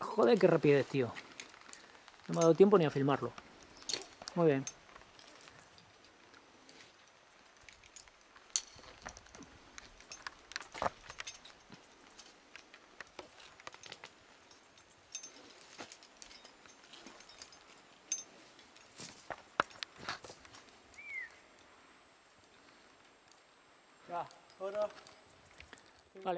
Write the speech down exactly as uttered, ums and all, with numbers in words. Joder, qué rapidez, tío. No me ha dado tiempo ni a filmarlo. Muy bien. Vale.